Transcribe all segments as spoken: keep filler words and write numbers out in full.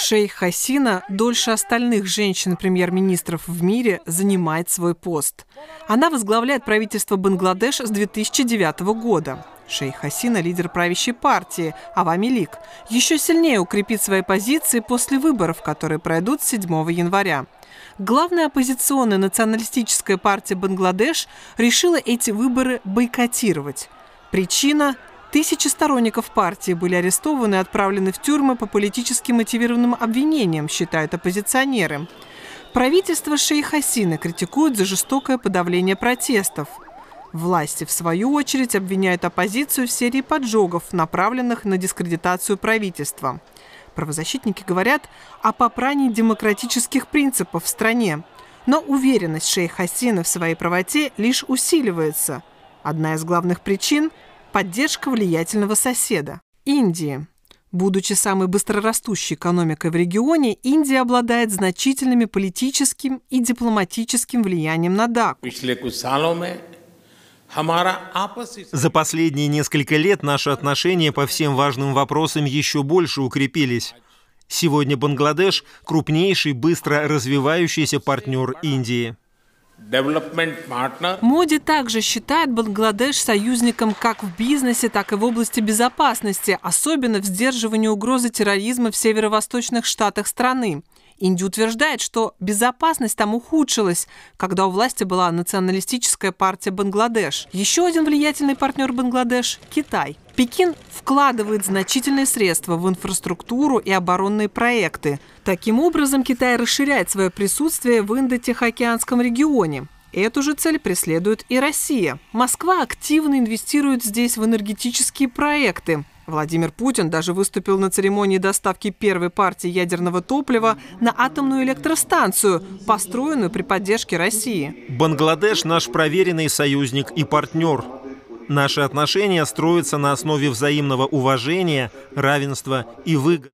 Шейх Хасина дольше остальных женщин-премьер-министров в мире занимает свой пост. Она возглавляет правительство Бангладеш с две тысячи девятого года. Шейх Хасина – лидер правящей партии «Авамилик». Еще сильнее укрепит свои позиции после выборов, которые пройдут седьмого января. Главная оппозиционная националистическая партия Бангладеш решила эти выборы бойкотировать. Причина – тысячи сторонников партии были арестованы и отправлены в тюрьмы по политически мотивированным обвинениям, считают оппозиционеры. Правительство Шейха Хасины критикуют за жестокое подавление протестов. Власти, в свою очередь, обвиняют оппозицию в серии поджогов, направленных на дискредитацию правительства. Правозащитники говорят о попрании демократических принципов в стране. Но уверенность Шейха Хасины в своей правоте лишь усиливается. Одна из главных причин – поддержка влиятельного соседа – Индии. Будучи самой быстрорастущей экономикой в регионе, Индия обладает значительными политическим и дипломатическим влиянием на даку. За последние несколько лет наши отношения по всем важным вопросам еще больше укрепились. Сегодня Бангладеш – крупнейший, быстро развивающийся партнер Индии. Моди также считает Бангладеш союзником как в бизнесе, так и в области безопасности, особенно в сдерживании угрозы терроризма в северо-восточных штатах страны. Индия утверждает, что безопасность там ухудшилась, когда у власти была националистическая партия Бангладеш. Еще один влиятельный партнер Бангладеш – Китай. Пекин вкладывает значительные средства в инфраструктуру и оборонные проекты. Таким образом, Китай расширяет свое присутствие в Индо-Тихоокеанском регионе. Эту же цель преследует и Россия. Москва активно инвестирует здесь в энергетические проекты. Владимир Путин даже выступил на церемонии доставки первой партии ядерного топлива на атомную электростанцию, построенную при поддержке России. Бангладеш – наш проверенный союзник и партнер. Наши отношения строятся на основе взаимного уважения, равенства и выгоды.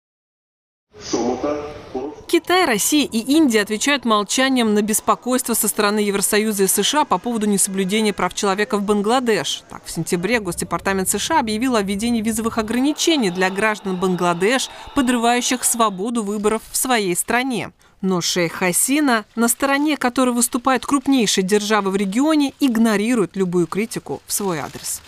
Китай, Россия и Индия отвечают молчанием на беспокойство со стороны Евросоюза и США по поводу несоблюдения прав человека в Бангладеш. Так, в сентябре Госдепартамент США объявил о введении визовых ограничений для граждан Бангладеш, подрывающих свободу выборов в своей стране. Но Шейх Хасина, на стороне которой выступает крупнейшая держава в регионе, игнорирует любую критику в свой адрес.